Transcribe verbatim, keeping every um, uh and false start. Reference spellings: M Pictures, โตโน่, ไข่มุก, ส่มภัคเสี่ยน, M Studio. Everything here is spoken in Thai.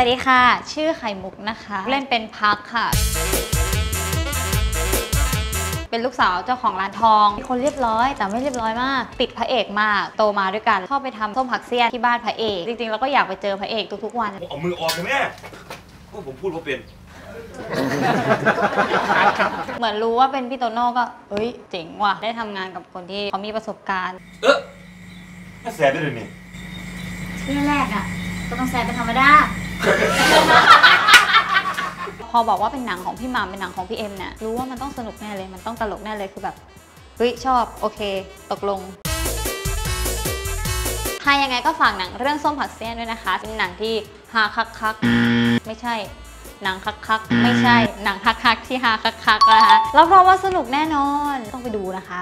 วัสดีค่ะชื่อไข่มุกนะคะเล่นเป็นพักค่ะเป็นลูกสาวเจ้าของร้านทองเป็นคนเรียบร้อยแต่ไม่เรียบร้อยมากติดพระเอกมากโตมาด้วยกันชอบไปทำส้มผักเสี้ยนที่บ้านพระเอกจริงๆเราก็อยากไปเจอพระเอกทุกๆวันเอามือออกเลยแม่พูดผมพูดว่าเป็นเหมือนรู้ว่าเป็นพี่โตโน่ก็เฮ้ยเจ๋งว่ะได้ทำงานกับคนที่เขามีประสบการณ์เออน่าแสบไปเลยนี่เรื่องแรกอ่ะก็ต้องแสบเป็นธรรมดาพอบอกว่าเป็นหนังของพี่มัมเป็นหนังของพี่เอ็มเนี่ยรู้ว่ามันต้องสนุกแน่เลยมันต้องตลกแน่เลยคือแบบเฮ้ยชอบโอเคตกลงถ้ายังไงก็ฝากหนังเรื่องส้มผักเสี้ยนด้วยนะคะเป็นหนังที่ฮาคักคักไม่ใช่หนังคักคักไม่ใช่หนังคักคักที่ฮาคักคักนะคะรับรองว่าสนุกแน่นอนต้องไปดูนะคะ